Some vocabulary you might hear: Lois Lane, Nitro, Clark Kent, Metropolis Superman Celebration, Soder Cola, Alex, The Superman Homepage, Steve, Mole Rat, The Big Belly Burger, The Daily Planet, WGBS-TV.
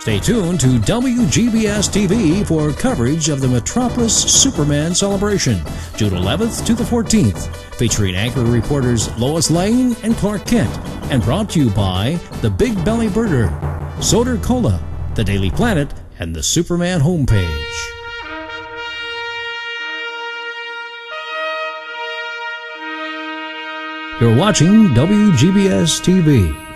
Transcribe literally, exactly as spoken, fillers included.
Stay tuned to W G B S T V for coverage of the Metropolis Superman Celebration, June eleventh to the fourteenth, featuring anchor reporters Lois Lane and Clark Kent, and brought to you by The Big Belly Burger, Soder Cola, The Daily Planet, and The Superman Homepage. You're watching W G B S T V.